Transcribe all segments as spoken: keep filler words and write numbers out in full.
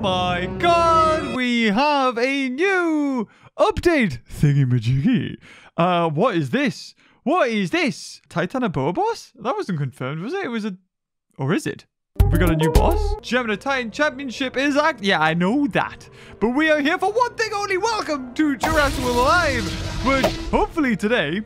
my god, we have a new update thingamajiggy. Uh, what is this? What is this? Titanoboa boss? That wasn't confirmed, was it? It was a... Or is it? We got a new boss? Gemini Titan Championship is act... Yeah, I know that. But we are here for one thing only. Welcome to Jurassic World Alive, which hopefully today...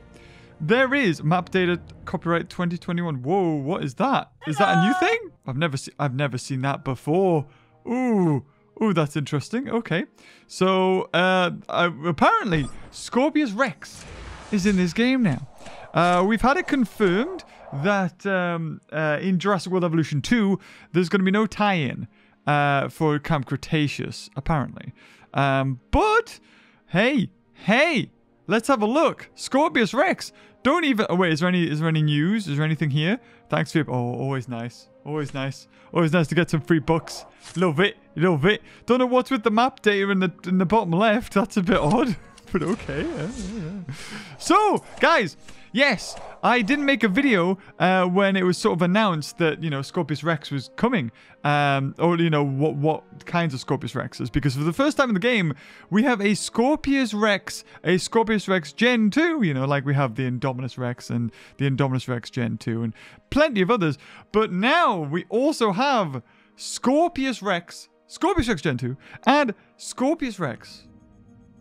There is map data copyright twenty twenty-one. Whoa, what is that? Is that a new thing? I've never seen I've never seen that before. Ooh, ooh, that's interesting. Okay, so uh, uh, apparently Scorpios Rex is in this game now. Uh, we've had it confirmed that um, uh, in Jurassic World Evolution two, there's going to be no tie-in uh, for Camp Cretaceous, apparently. Um, but hey, hey, let's have a look. Scorpios Rex. Don't even... Oh, wait, is there any is there any news? Is there anything here? Thanks for your... Oh, always nice. Always nice. Always nice to get some free bucks. Love it. Love it. Don't know what's with the map data in the, in the bottom left. That's a bit odd. But okay. Yeah, yeah. So, guys... Yes, I didn't make a video uh, when it was sort of announced that, you know, Scorpios Rex was coming. Um, or, you know, what what kinds of Scorpios Rexes. Because for the first time in the game, we have a Scorpios Rex, a Scorpios Rex Gen two. You know, like we have the Indominus Rex and the Indominus Rex Gen two and plenty of others. But now we also have Scorpios Rex, Scorpios Rex Gen two and Scorpios Rex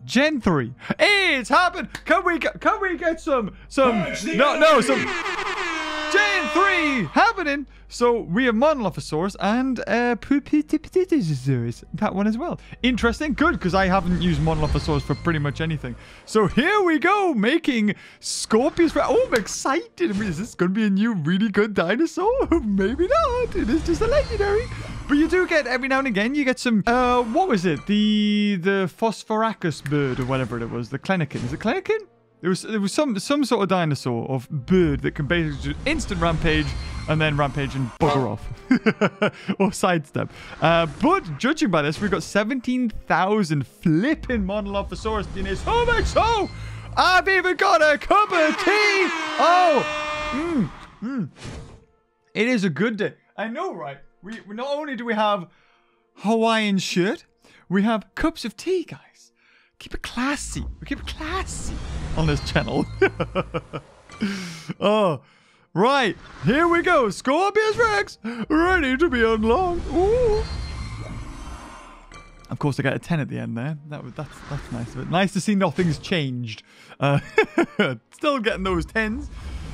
Gen three. It's happened. Can we get, can we get some some no no some Gen three happening? So we have Monolophosaurus and uh Poopitipitipitiposaurus, that one as well. Interesting, good, because I haven't used Monolophosaurus for pretty much anything. So here we go, making Scorpios. Oh, I'm excited. I mean, is this going to be a new really good dinosaur? Maybe not. It is just a legendary. But you do get, every now and again, you get some, uh, what was it? The the Phosphoracus bird or whatever it was. The Kelenken. Is it Kelenken? There was, there was some, some sort of dinosaur or bird that can basically do instant rampage and then rampage and bugger off. Or sidestep. Uh, but judging by this, we've got seventeen thousand flipping Monolophosaurus in his home. Oh, so I've even got a cup of tea. Oh, mm, mm. It is a good day. I know, right? We, not only do we have Hawaiian shirt, we have cups of tea, guys. Keep it classy. We keep it classy on this channel. Oh, right. Here we go. Scorpios Rex, ready to be unlocked. Ooh. Of course, I got a ten at the end there. That was, that's, that's nice of it. Nice to see nothing's changed. Uh, still getting those tens.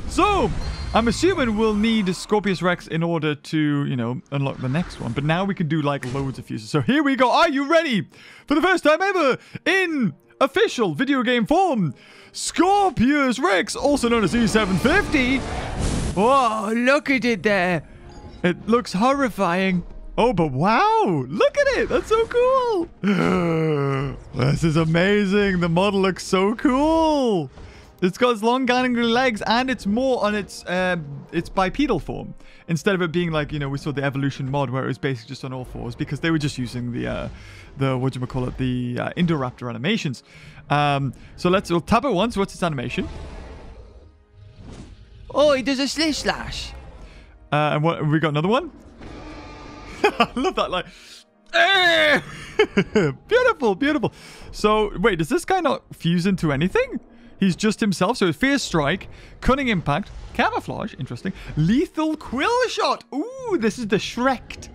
So, I'm assuming we'll need Scorpios Rex in order to, you know, unlock the next one. But now we can do, like, loads of fuses. So here we go. Are you ready? For the first time ever, in official video game form, Scorpios Rex, also known as E seven fifty. Whoa, look at it there. It looks horrifying. Oh, but wow. Look at it. That's so cool. This is amazing. The model looks so cool. It's got its long gangly legs, and it's more on its uh, its bipedal form. Instead of it being like, you know, we saw the evolution mod where it was basically just on all fours because they were just using the, uh, the what do you call it, the uh, Indoraptor animations. Um, so let's we'll tap it once. What's its animation? Oh, it does a slish slash. Uh, and what, we got another one? I love that, like... Beautiful, beautiful. So, wait, does this guy not fuse into anything? He's just himself, so Fierce Strike, Cunning Impact, Camouflage, interesting, Lethal Quill Shot. Ooh, this is the Shrek'd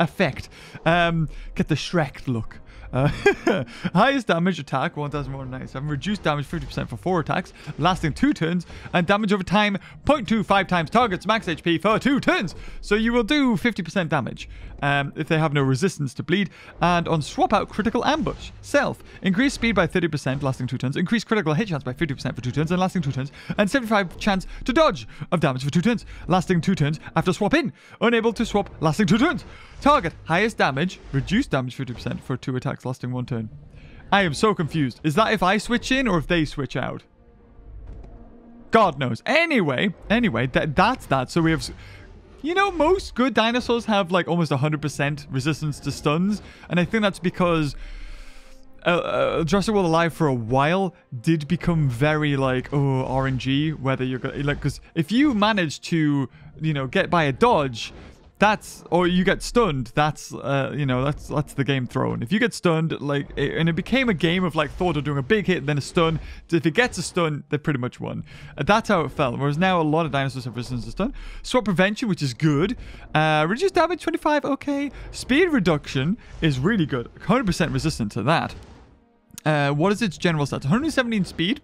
effect. Um, get the Shrek'd look. Uh, highest damage attack, one thousand one hundred ninety-seven, reduced damage fifty percent for four attacks, lasting two turns, and damage over time, zero point two five times target's max H P for two turns. So you will do fifty percent damage um, if they have no resistance to bleed. And on swap out, critical ambush, self, increase speed by thirty percent, lasting two turns, increase critical hit chance by fifty percent for two turns and lasting two turns, and seventy-five chance to dodge of damage for two turns, lasting two turns after swap in, unable to swap, lasting two turns. Target, highest damage, reduced damage fifty percent for two attacks, lasting one turn. I am so confused. Is that if I switch in or if they switch out? God knows. Anyway, anyway, that that's that. So we have... You know, most good dinosaurs have like almost one hundred percent resistance to stuns. And I think that's because uh, uh, Jurassic World Alive for a while did become very like, oh, R N G. Whether you're going to... Like, because if you manage to, you know, get by a dodge... That's, or you get stunned, that's, uh, you know, that's that's the game thrown. If you get stunned, like, it, and it became a game of, like, Thorda doing a big hit and then a stun. If it gets a stun, they pretty much won. Uh, that's how it felt, whereas now a lot of dinosaurs have resistance to stun. Swap prevention, which is good. Uh, reduced damage, twenty-five, okay. Speed reduction is really good. one hundred percent resistant to that. Uh, what is its general stats? one hundred seventeen speed.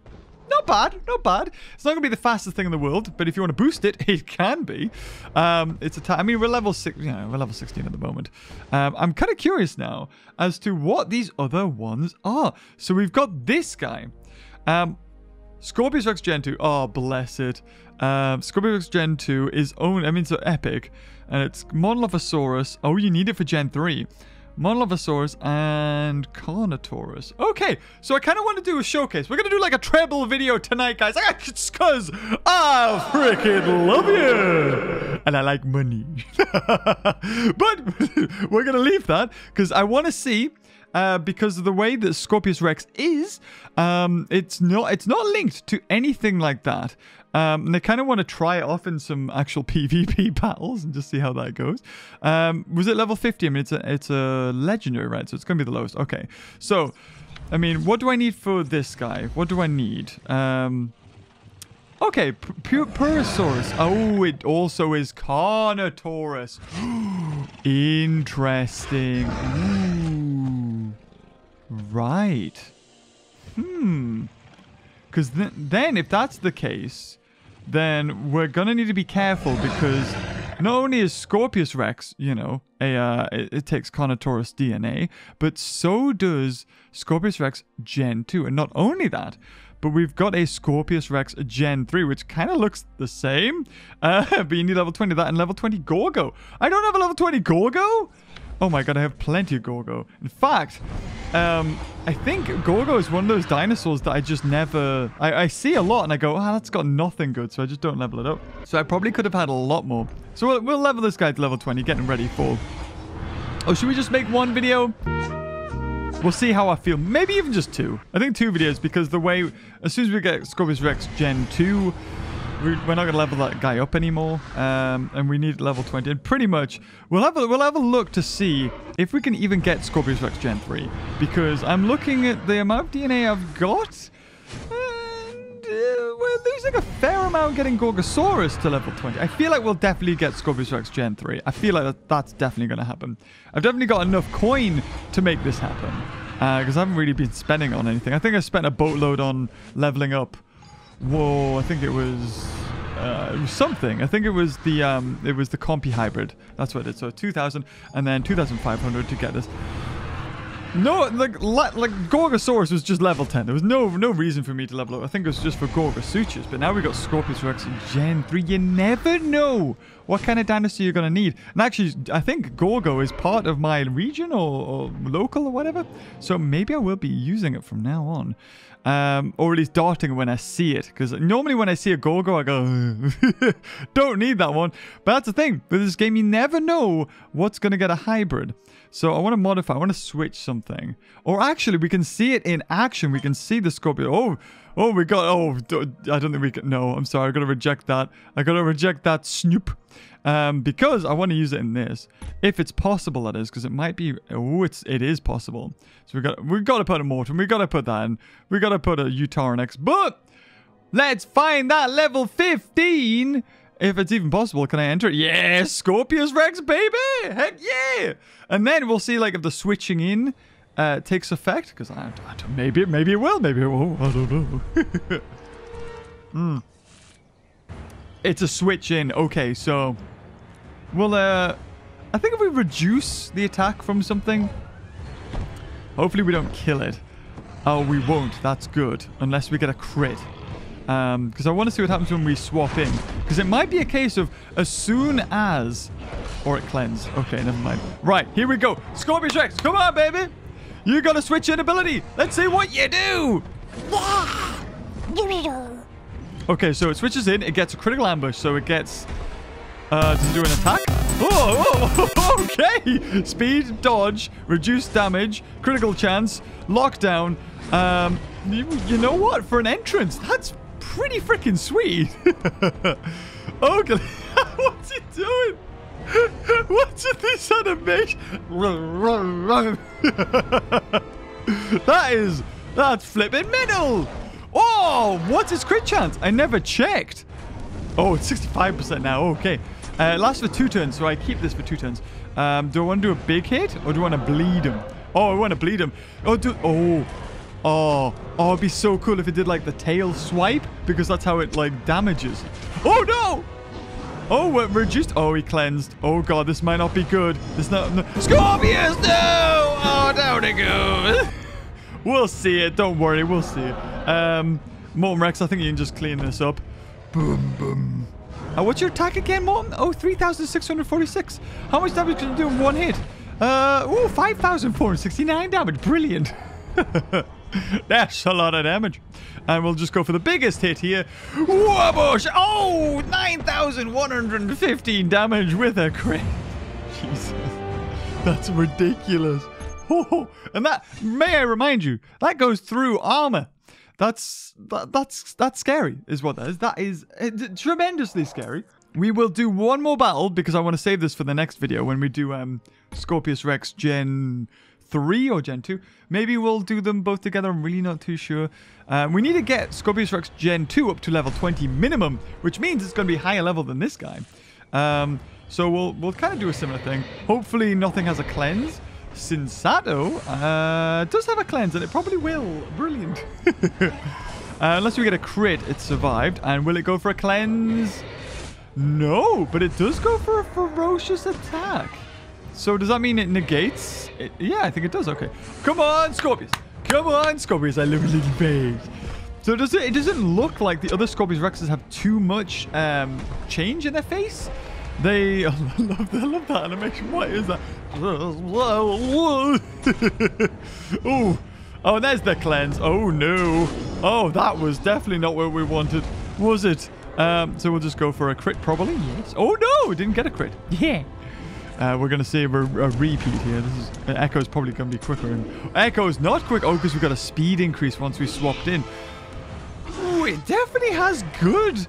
Not bad, not bad. It's not going to be the fastest thing in the world, but if you want to boost it, it can be. Um, it's a I mean, we're level six, you know, we're level sixteen at the moment. Um, I'm kind of curious now as to what these other ones are. So we've got this guy, um, Scorpios Rex Gen two. Oh, bless it. Um, Scorpios Rex Gen two is own. I mean, so epic, and it's Monolophosaurus. Oh, you need it for Gen three. Monolophosaurus and Carnotaurus. Okay, so I kind of want to do a showcase. We're going to do like a treble video tonight, guys. I because I freaking love you. And I like money. But we're going to leave that because I want to see... Uh, because of the way that Scorpios Rex is, um, it's not it's not linked to anything like that. Um, and I kind of want to try it off in some actual PvP battles and just see how that goes. Um, was it level fifty? I mean, it's a, it's a legendary, right? So it's going to be the lowest. Okay. So, I mean, what do I need for this guy? What do I need? Um... Okay, Purosaurus. Oh, it also is Carnotaurus. Interesting. Ooh. Right. Hmm. Because th then, if that's the case, then we're going to need to be careful because not only is Scorpios Rex, you know, a uh, it, it takes Carnotaurus D N A, but so does Scorpios Rex Gen two. And not only that, but we've got a Scorpios Rex Gen three, which kind of looks the same. Uh, but you need level twenty of that and level twenty Gorgo. I don't have a level twenty Gorgo? Oh my god, I have plenty of Gorgo. In fact, um, I think Gorgo is one of those dinosaurs that I just never... I, I see a lot and I go, ah, oh, that's got nothing good, so I just don't level it up. So I probably could have had a lot more. So we'll, we'll level this guy to level twenty, getting ready for... Oh, should we just make one video? We'll see how I feel. Maybe even just two. I think two videos because the way... As soon as we get Scorpios Rex Gen two, we're not going to level that guy up anymore. Um, and we need level twenty. And pretty much, we'll have, a, we'll have a look to see if we can even get Scorpios Rex Gen three. Because I'm looking at the amount of D N A I've got. And uh, we're losing a fair amount getting Gorgosaurus to level twenty. I feel like we'll definitely get Scorpios Rex Gen three. I feel like that, that's definitely going to happen. I've definitely got enough coin to make this happen. Because uh, I haven't really been spending on anything. I think I spent a boatload on leveling up. Whoa, I think it was, uh, it was something. I think it was the um, it was the Compy Hybrid. That's what it is. So two thousand and then two thousand five hundred to get this. No, like like Gorgosaurus was just level ten. There was no no reason for me to level up. I think it was just for Gorgasuchus. But now we got Scorpios Rex in Gen three. You never know what kind of dinosaur you're gonna need. And actually, I think Gorgo is part of my region or, or local or whatever. So maybe I will be using it from now on, um, or at least darting when I see it. Because normally when I see a Gorgo, I go, don't need that one. But that's the thing with this game. You never know what's gonna get a hybrid. So I want to modify. I want to switch something. Or actually, we can see it in action. We can see the Scorpio. Oh, oh, we got... Oh, I don't think we can... No, I'm sorry. I got to reject that. I got to reject that snoop. Um, because I want to use it in this. If it's possible, that is. Because it might be... Oh, it's, it is possible. So we got, we got to put a Mortem. We got to put that in. We got to put a Utarenex. But let's find that level fifteen... If it's even possible, can I enter it? Yeah, Scorpios Rex, baby! Heck yeah! And then we'll see, like, if the switching in uh, takes effect. Because I, I don't, maybe, maybe it will, maybe it won't. I don't know. mm. It's a switch in. Okay, so... Well, uh... I think if we reduce the attack from something... Hopefully we don't kill it. Oh, we won't. That's good. Unless we get a crit. Um, because I want to see what happens when we swap in. Because it might be a case of as soon as... Or it cleanse. Okay, never mind. Right, here we go. Scorpios Rex, come on, baby. You got to switch in ability. Let's see what you do. Yeah. Okay, so it switches in. It gets a critical ambush. So it gets... Uh, to do an attack. Oh, oh, okay. Speed, dodge, reduced damage, critical chance, lockdown. Um, you, you know what? For an entrance, that's... Pretty freaking sweet. Okay, what's he doing? What's with this animation? That is... That's flipping metal! Oh, what's his crit chance? I never checked. Oh, it's sixty-five percent now. Okay. Uh, lasts for two turns, so I keep this for two turns. Um, do I want to do a big hit or do I want to bleed him? Oh, I want to bleed him. Oh, do... Oh... Oh, oh, it'd be so cool if it did, like, the tail swipe, because that's how it, like, damages. Oh, no! Oh, we're reduced. Oh, he cleansed. Oh, God, this might not be good. This not... No. Scorpius, no! Oh, down it goes. We'll see it. Don't worry. We'll see it. Um, Mortem Rex, I think you can just clean this up. Boom, boom. Uh, what's your attack again, Mortem? Oh, three thousand six hundred forty-six. How much damage can you do in one hit? Uh, ooh, five thousand four hundred sixty-nine damage. Brilliant. That's a lot of damage. And we'll just go for the biggest hit here. Whoa-bush! Oh! nine thousand one hundred fifteen damage with a crit. Jesus. That's ridiculous. Oh, and that, may I remind you, that goes through armor. That's, that, that's, that's scary, is what that is. That is it, tremendously scary. We will do one more battle, because I want to save this for the next video when we do um, Scorpius Rex Gen three or Gen two. Maybe we'll do them both together. I'm really not too sure. Um, we need to get Scorpius Rex Gen two up to level twenty minimum, which means it's going to be higher level than this guy. Um, so we'll we'll kind of do a similar thing. Hopefully nothing has a cleanse. Sensato uh, does have a cleanse, and it probably will. Brilliant. uh, unless we get a crit, it survived. And will it go for a cleanse? No, but it does go for a ferocious attack. So does that mean it negates? It, yeah, I think it does. Okay. Come on, Scorpius. Come on, Scorpius. I love little babes. So does it, it doesn't look like the other Scorpius Rexes have too much um, change in their face. They... Oh, I, love, I love that animation. What is that? Oh, oh, there's the cleanse. Oh, no. Oh, that was definitely not what we wanted, was it? Um, so we'll just go for a crit, probably. Yes. Oh, no. Didn't get a crit. Yeah. Uh, we're going to see a, a repeat here. This is, uh, Echo's probably going to be quicker. And Echo's not quick. Oh, because we've got a speed increase once we swapped in. Ooh, it definitely has good...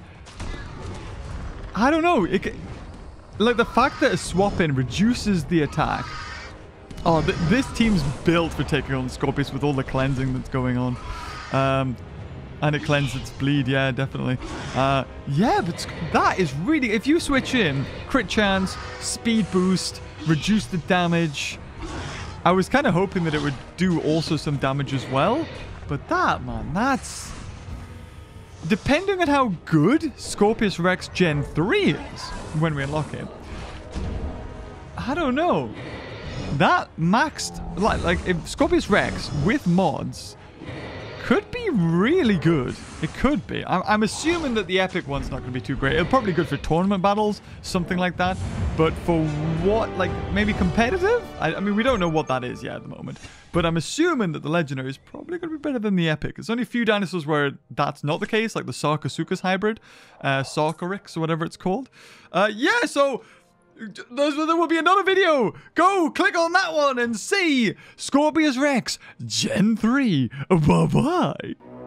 I don't know. It, like, the fact that a swap-in reduces the attack. Oh, th this team's built for taking on Scorpius with all the cleansing that's going on. Um, and it cleanses its bleed. Yeah, definitely. Uh, yeah, but that is really... If you switch in, crit chance, speed boost, reduce the damage. I was kind of hoping that it would do also some damage as well. But that, man, that's... Depending on how good Scorpius Rex Gen three is when we unlock it, I don't know. That maxed... Like, like if Scorpius Rex with mods could be really good. It could be. I'm, I'm assuming that the epic one's not going to be too great. It'll probably be good for tournament battles, something like that. But for what? Like, maybe competitive? I, I mean, we don't know what that is yet at the moment. But I'm assuming that the legendary is probably going to be better than the epic. There's only a few dinosaurs where that's not the case, like the Sarcorix hybrid, uh, Sarcorix or whatever it's called. Uh, yeah, so those, there will be another video. Go click on that one and see Scorpius Rex Gen three. Bye bye.